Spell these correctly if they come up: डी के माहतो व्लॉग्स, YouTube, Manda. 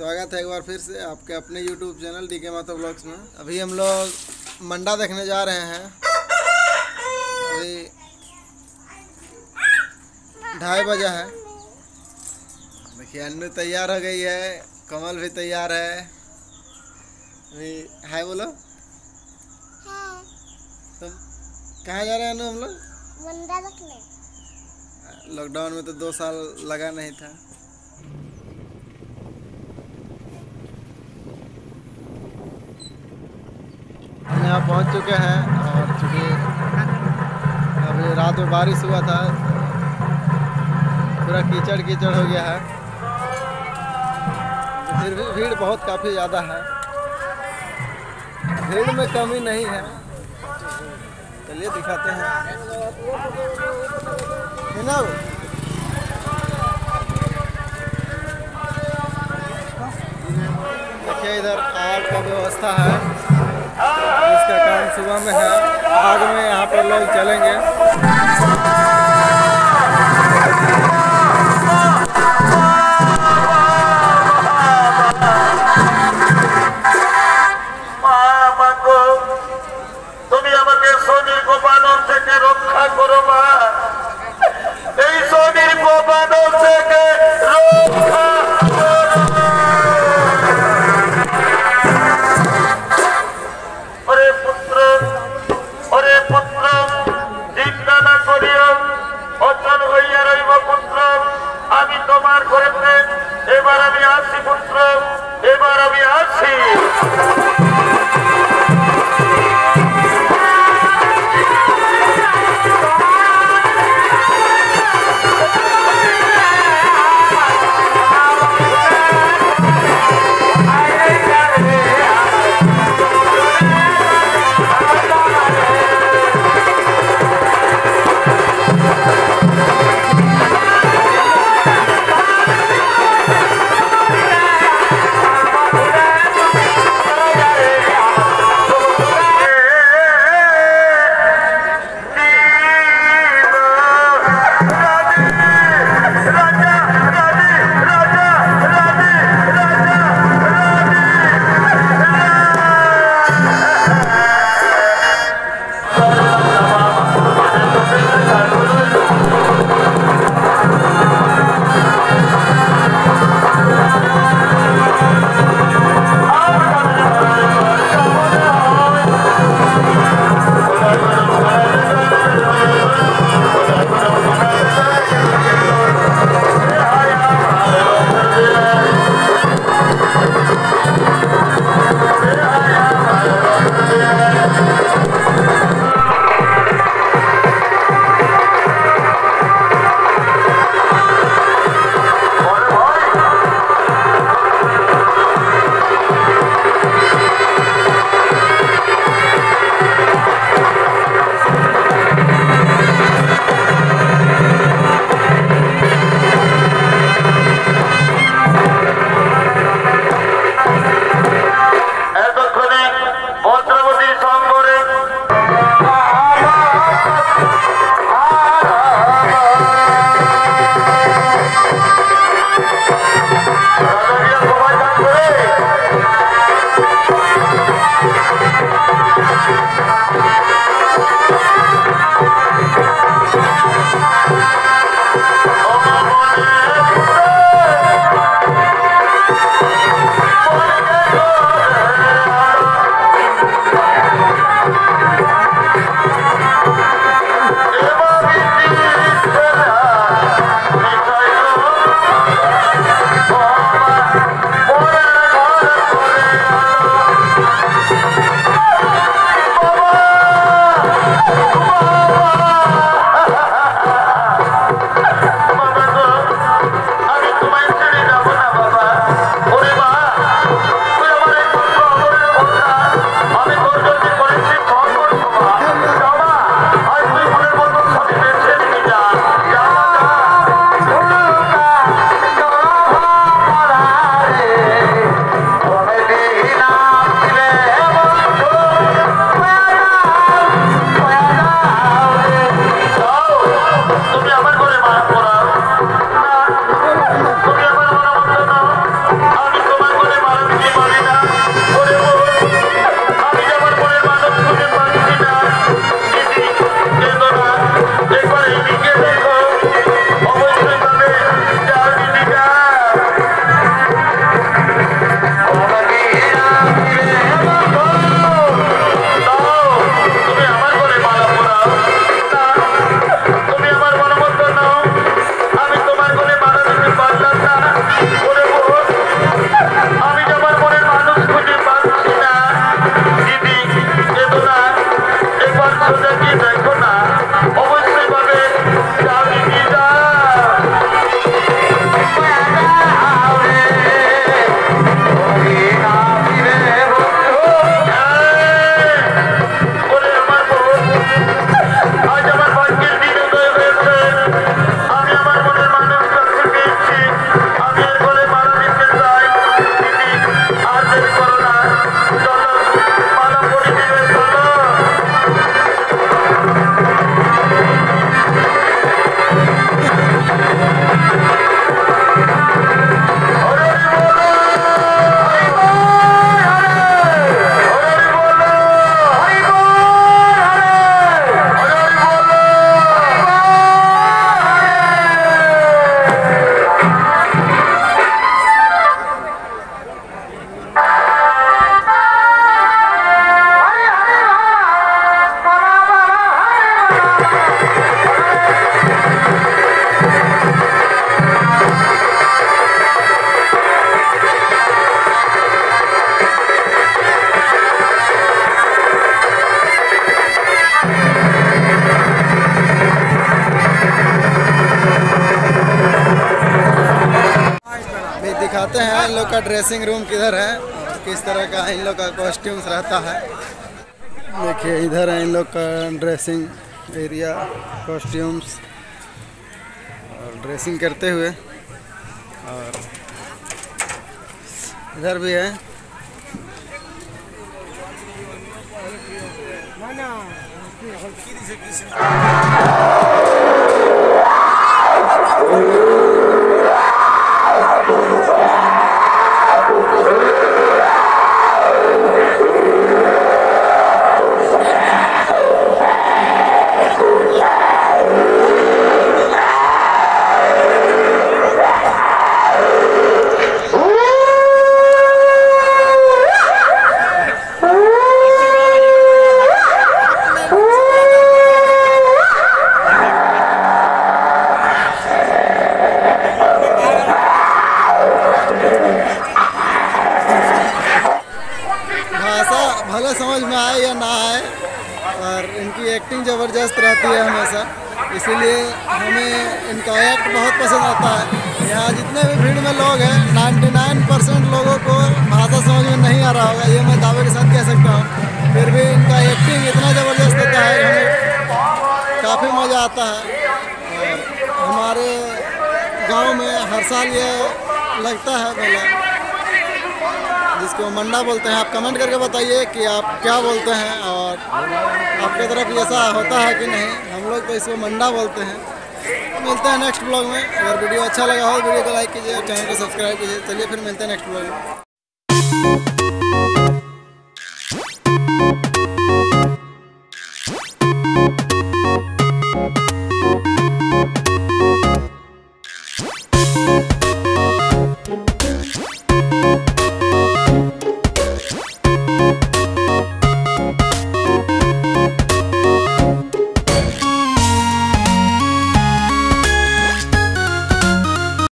स्वागत है एक बार फिर से आपके अपने YouTube चैनल डी के माहतो व्लॉग्स में। अभी हम लोग मंडा देखने जा रहे हैं। अभी 2:30 बजे है। देखिए अन्नू तैयार हो गई है, कमल भी तैयार है। अभी हाय बोलो। तो कहाँ जा रहे हैं अन्नू? हम लोग मंडा देखने। लॉकडाउन में तो 2 साल लगा नहीं था। यहाँ पहुँच चुके हैं और चूँकि अभी रात में बारिश हुआ था, पूरा कीचड़ हो गया है। फिर भी भीड़ बहुत काफ़ी ज़्यादा है, भीड़ में कमी नहीं है। चलिए दिखाते हैं। देखिए इधर आग का व्यवस्था है, इसका काम सुबह में है। आग में यहाँ पर लोग चलेंगे। रक्षा करो मा पुत्र जिंदा ना करियो। दिखाते हैं इन लोग का ड्रेसिंग रूम किधर है, किस तरह का इन लोग का कॉस्ट्यूम्स रहता है। देखिए इधर है इन लोग का ड्रेसिंग एरिया, कॉस्ट्यूम्स और ड्रेसिंग करते हुए, और इधर भी है। भले समझ में आए या ना आए, और इनकी एक्टिंग ज़बरदस्त रहती है हमेशा, इसीलिए हमें इनका एक्ट बहुत पसंद आता है। यहाँ जितने भी भीड़ में लोग हैं 99% लोगों को भाषा समझ में नहीं आ रहा होगा, ये मैं दावे के साथ कह सकता हूँ। फिर भी इनका एक्टिंग इतना ज़बरदस्त होता है, हमें काफ़ी मज़ा आता है। हमारे गाँव में हर साल ये लगता है मेला, जिसको मंडा बोलते हैं। आप कमेंट करके बताइए कि आप क्या बोलते हैं, और आपके तरफ ऐसा होता है कि नहीं। हम लोग तो इसको मंडा बोलते हैं। मिलते हैं नेक्स्ट ब्लॉग में। अगर वीडियो अच्छा लगा हो वीडियो को लाइक कीजिए, चैनल को सब्सक्राइब कीजिए। चलिए फिर मिलते हैं नेक्स्ट ब्लॉग में।